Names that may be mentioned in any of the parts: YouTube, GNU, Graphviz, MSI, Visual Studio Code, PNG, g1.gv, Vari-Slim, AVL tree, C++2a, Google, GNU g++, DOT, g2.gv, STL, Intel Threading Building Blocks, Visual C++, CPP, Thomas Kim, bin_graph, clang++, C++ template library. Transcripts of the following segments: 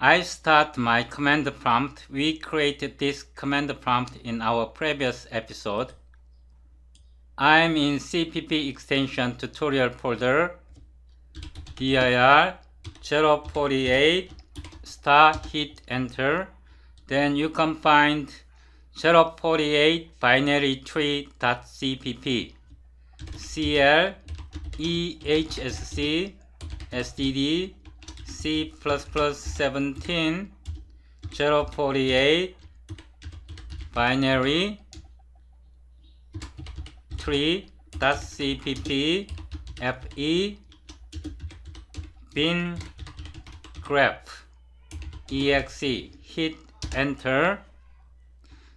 I start my command prompt. We created this command prompt in our previous episode. I'm in CPP extension tutorial folder, dir 048 star, hit enter. Then you can find 048 binary tree.cpp, cl, ehsc, std, C++17, 048, binary, tree.cpp, fe, bin, graph, exe, hit enter.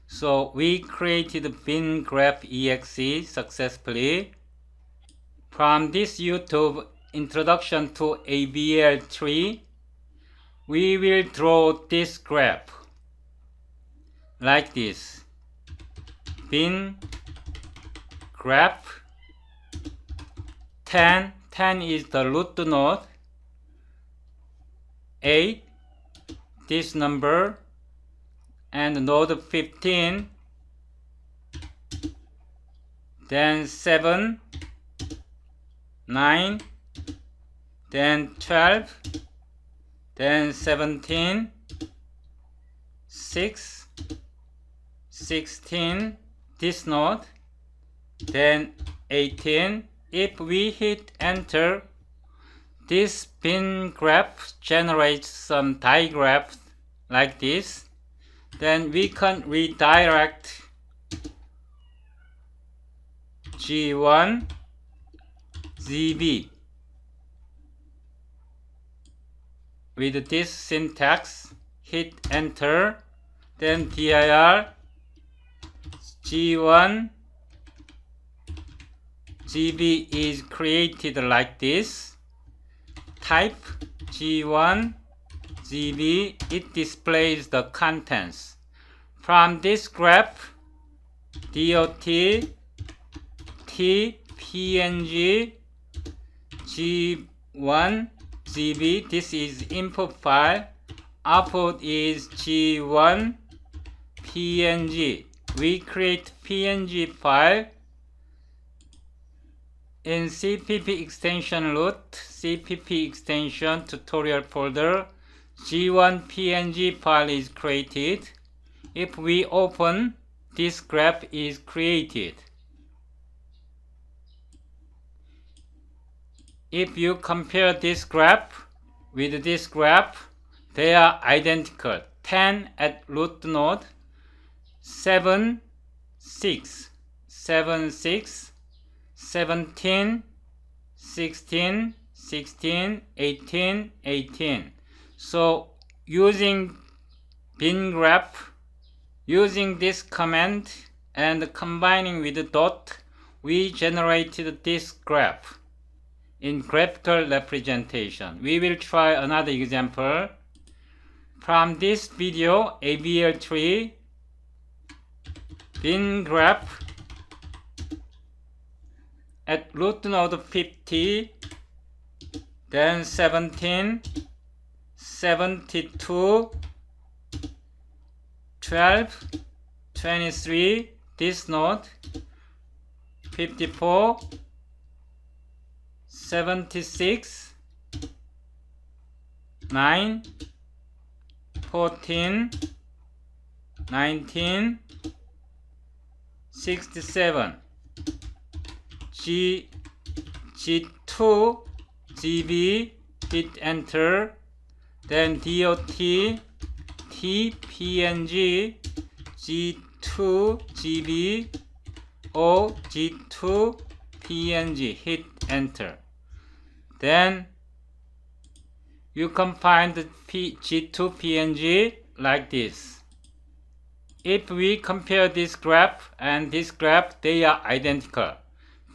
So we created bin graph exe successfully. From this YouTube Introduction to AVL tree, we will draw this graph like this: bin graph 10, 10 is the root node, 8, this number, and node 15, then 7, 9, then 12, then 17, 6, 16, this node, then 18. If we hit enter, this bin graph generates some digraph like this. Then we can redirect G1, ZB. With this syntax, hit enter, then dir G1 GB is created like this. Type G1 GB, it displays the contents. From this graph, DOT, T, PNG, G1, GB, this is input file, output is G1 PNG. We create PNG file in CPP extension root, CPP extension tutorial folder. G1 PNG file is created. If we open, this graph is created. If you compare this graph with this graph, they are identical. 10 at root node, 7, 6, 7, 6, 17, 16, 16, 18, 18. So using bin graph, using this command and combining with the dot, we generated this graph in graphical representation. We will try another example. From this video, AVL tree, bin graph at root node 50, then 17, 72, 12, 23, this node, 54, 76, 9, 14, 19, 67, G2, GB, hit enter, then DOT, T, PNG, G2, GB, O, G2, PNG, hit enter. Then you can find the G2 PNG like this. If we compare this graph and this graph, they are identical.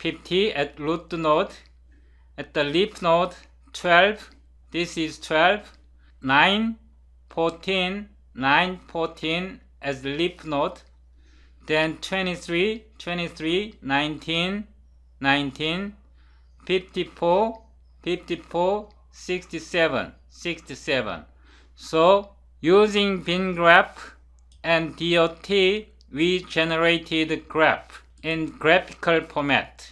50 at root node, at the leaf node 12, this is 12, 9, 14, 9, 14 as the leaf node, then 23, 23, 19, 19, 54, 54, 67, 67. So using bin graph and DOT, we generated graph in graphical format.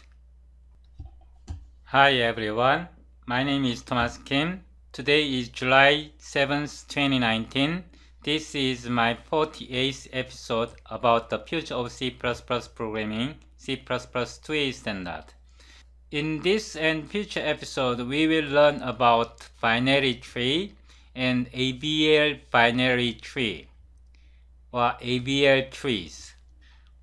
Hi everyone, my name is Thomas Kim. Today is July 7th, 2019. This is my 48th episode about the future of C++ programming, C++2a standard. In this and future episode, we will learn about binary tree and AVL binary tree, or AVL trees.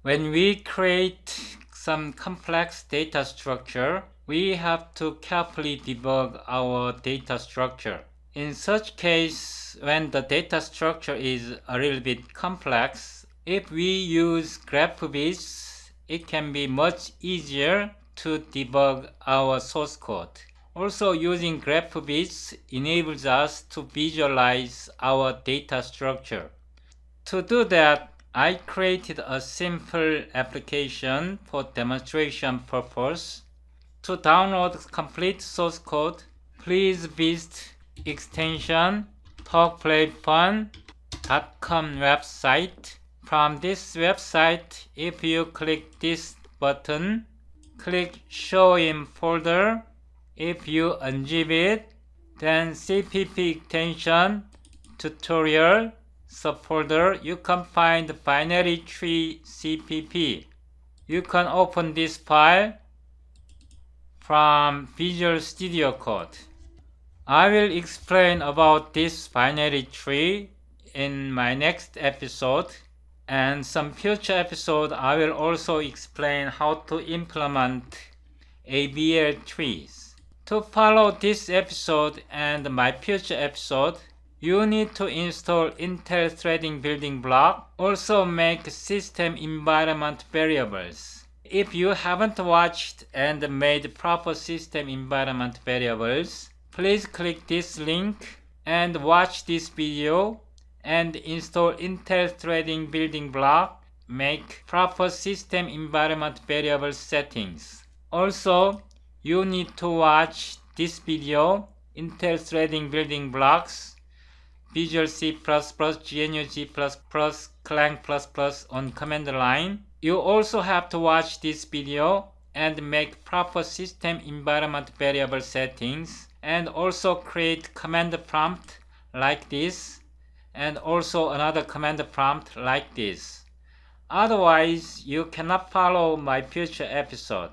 When we create some complex data structure, we have to carefully debug our data structure. In such case, when the data structure is a little bit complex, if we use Graphviz, it can be much easier to debug our source code. Also, using Graphviz enables us to visualize our data structure. To do that, I created a simple application for demonstration purpose. To download complete source code, please visit extension talkplayfun.com website. From this website, if you click this button, click Show in Folder. If you unzip it, then CPP extension tutorial subfolder, you can find binary tree CPP. You can open this file from Visual Studio Code. I will explain about this binary tree in my next episode, and some future episode I will also explain how to implement AVL trees. To follow this episode and my future episode, you need to install Intel Threading Building Block, also make system environment variables. If you haven't watched and made proper system environment variables, please click this link and watch this video and install Intel Threading Building Block, make proper system environment variable settings. Also, you need to watch this video, Intel Threading Building Blocks, Visual C++, GNU, G++, clang++ on command line. You also have to watch this video and make proper system environment variable settings, and also create command prompt like this, and also another command prompt like this. Otherwise, you cannot follow my future episode.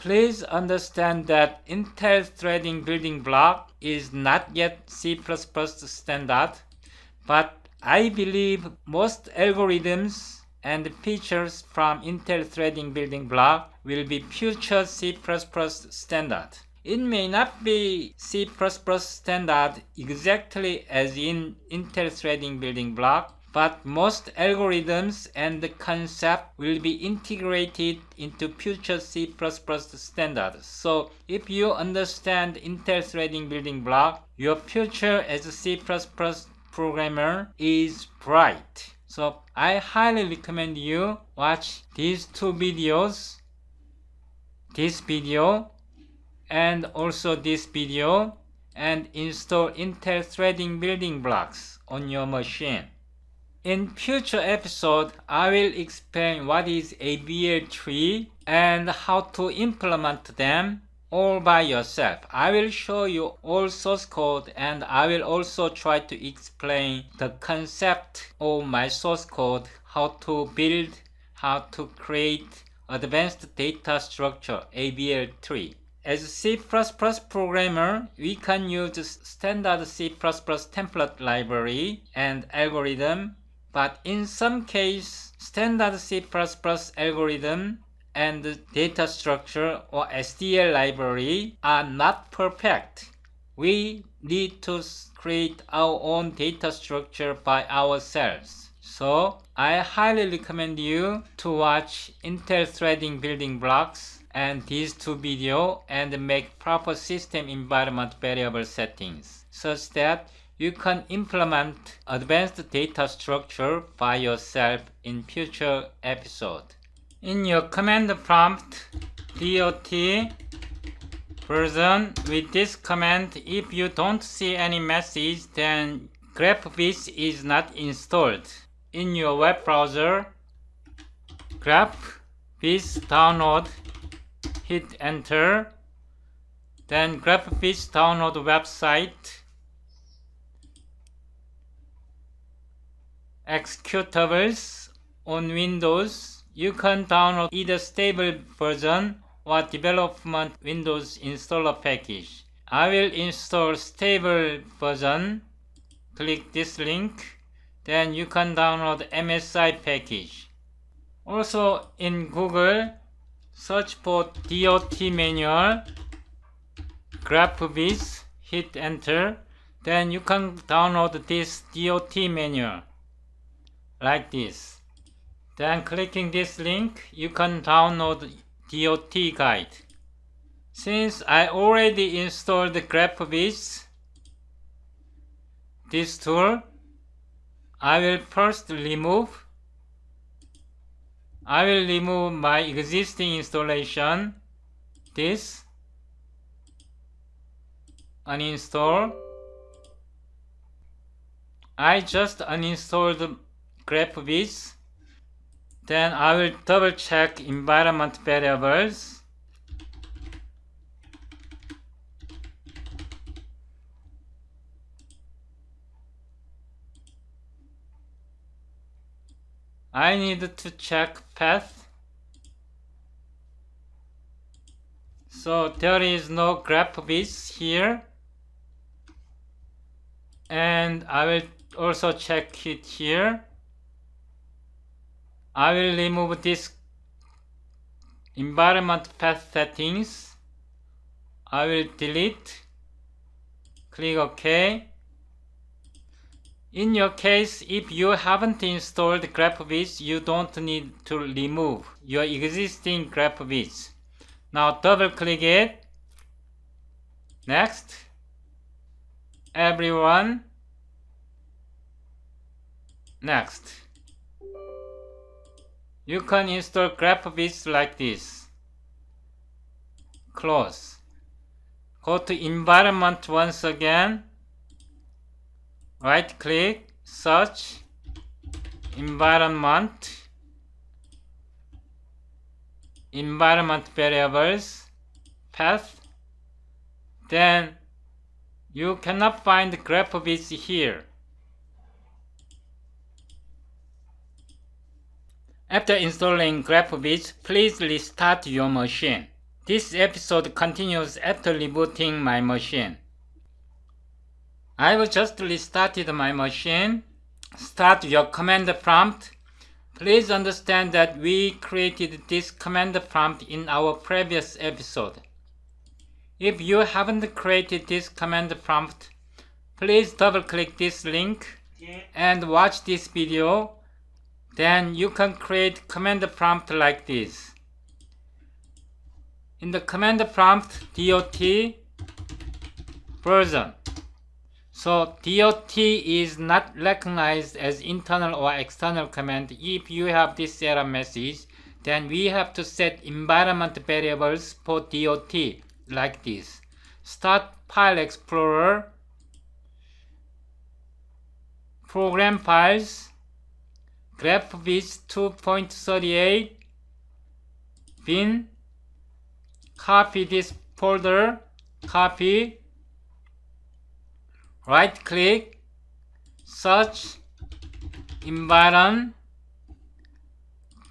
Please understand that Intel Threading Building Block is not yet C++ standard, but I believe most algorithms and features from Intel Threading Building Block will be future C++ standard. It may not be C++ standard exactly as in Intel Threading Building Block, but most algorithms and the concept will be integrated into future C++ standards. So if you understand Intel Threading Building Block, your future as a C++ programmer is bright. So I highly recommend you watch these two videos, this video and also this video, and install Intel Threading Building Blocks on your machine. In future episode, I will explain what is AVL tree and how to implement them all by yourself. I will show you all source code, and I will also try to explain the concept of my source code, how to build, how to create advanced data structure, AVL tree. As a C++ programmer, we can use standard C++ template library and algorithm, but in some case, standard C++ algorithm and data structure or STL library are not perfect. We need to create our own data structure by ourselves. So I highly recommend you to watch Intel Threading Building Blocks and these two videos and make proper system environment variable settings such that you can implement advanced data structure by yourself in future episode. In your command prompt, DOT version, with this command, if you don't see any message, then Graphviz is not installed in your web browser, Graphviz download, hit enter, then Graphviz download website, executables on Windows. You can download either stable version or development Windows installer package. I will install stable version. Click this link, then you can download MSI package. Also in Google, search for DOT manual, Graphviz, hit enter, then you can download this DOT manual, like this. Then clicking this link, you can download DOT guide. Since I already installed Graphviz, this tool, I will first remove. I will remove my existing installation, this, uninstall. I just uninstalled Graphviz. Then I will double check environment variables. I need to check path. So there is no Graphviz here. And I will also check it here. I will remove this environment path settings. I will delete. Click OK. In your case, if you haven't installed Graphviz, you don't need to remove your existing Graphviz. Now double click it. Next. Everyone. Next. You can install Graphviz like this. Close. Go to environment once again. Right click, search, environment, environment variables, path. Then you cannot find Graphviz here. After installing Graphviz, please restart your machine. This episode continues after rebooting my machine. I've just restarted my machine. Start your command prompt. Please understand that we created this command prompt in our previous episode. If you haven't created this command prompt, please double click this link and watch this video. Then you can create command prompt like this. In the command prompt, DOT version. So DOT is not recognized as internal or external command. If you have this error message, then we have to set environment variables for DOT like this. Start File Explorer, Program Files, Graphviz 2.38, bin, copy this folder, copy. Right click, search, environment,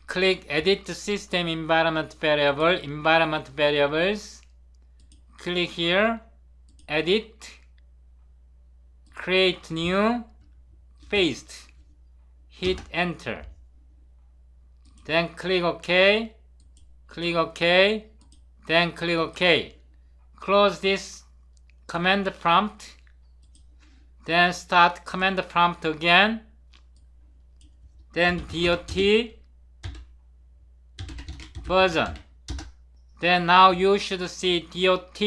click edit system environment variable, environment variables, click here, edit, create new, paste, hit enter. Then click OK, click OK, then click OK. Close this command prompt. Then start command prompt again. Then DOT version. Then now you should see DOT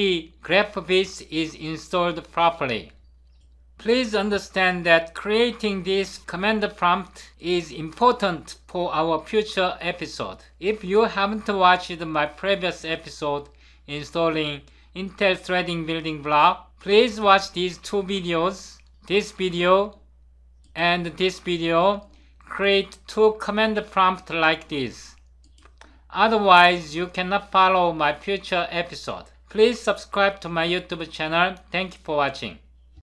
Graphviz is installed properly. Please understand that creating this command prompt is important for our future episode. If you haven't watched my previous episode installing Intel Threading Building Block, please watch these two videos. This video and this video, create two command prompts like this. Otherwise, you cannot follow my future episode. Please subscribe to my YouTube channel. Thank you for watching.